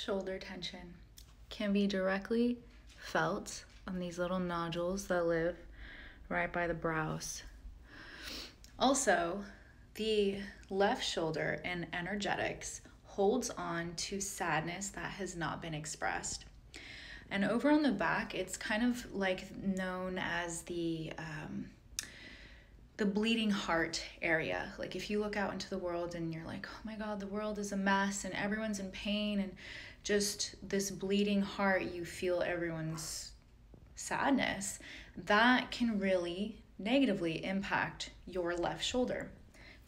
shoulder tension can be directly felt on these little nodules that live right by the brows. Also, the left shoulder in energetics holds on to sadness that has not been expressed. And over on the back, it's kind of like known as the bleeding heart area. Like if you look out into the world and you're like, oh my God, the world is a mess and everyone's in pain and just this bleeding heart, you feel everyone's sadness. That can really negatively impact your left shoulder.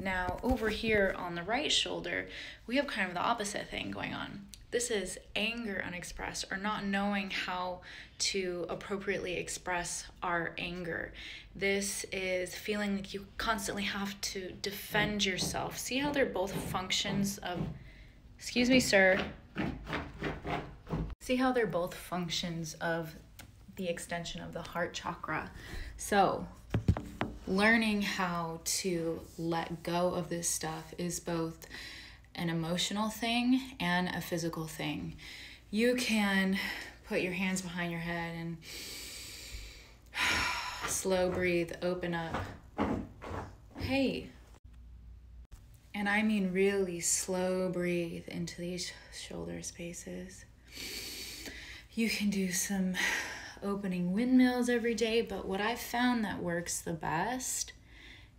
Now over here on the right shoulder, we have kind of the opposite thing going on. This is anger unexpressed, or not knowing how to appropriately express our anger. This is feeling like you constantly have to defend yourself. See how they're both functions of, excuse me, sir. See how they're both functions of the extension of the heart chakra. So learning how to let go of this stuff is both an emotional thing and a physical thing. You can put your hands behind your head and slow breathe, open up. Hey. And I mean really slow breathe into these shoulder spaces. You can do some opening windmills every day, but what I found that works the best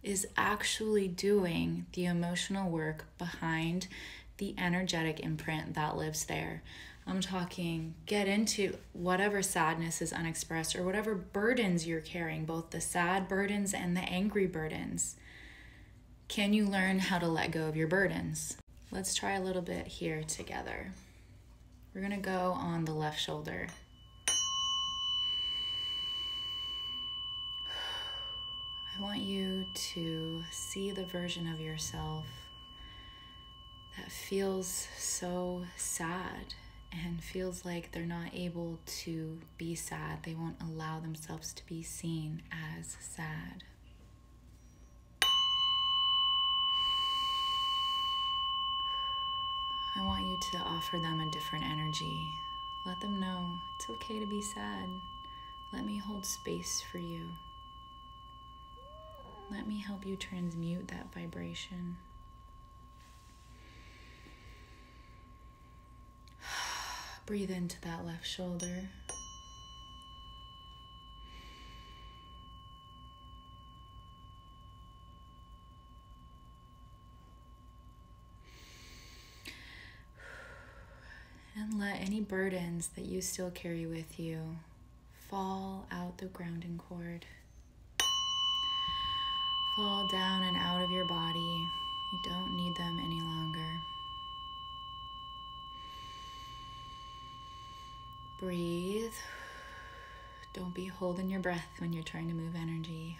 is actually doing the emotional work behind the energetic imprint that lives there. I'm talking get into whatever sadness is unexpressed or whatever burdens you're carrying, both the sad burdens and the angry burdens. Can you learn how to let go of your burdens? Let's try a little bit here together. We're gonna go on the left shoulder. I want you to see the version of yourself that feels so sad and feels like they're not able to be sad. They won't allow themselves to be seen as sad. I want you to offer them a different energy. Let them know it's okay to be sad. Let me hold space for you. Let me help you transmute that vibration. Breathe into that left shoulder. And let any burdens that you still carry with you fall out the grounding cord. Fall down and out of your body. You don't need them any longer. Breathe. Don't be holding your breath when you're trying to move energy.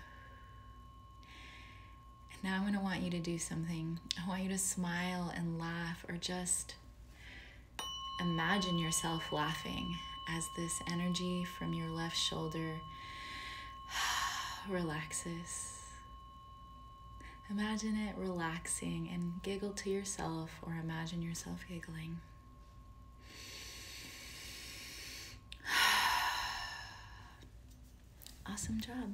And now I'm going to want you to do something. I want you to smile and laugh, or just imagine yourself laughing as this energy from your left shoulder relaxes. Imagine it relaxing and giggle to yourself, or imagine yourself giggling. Awesome job.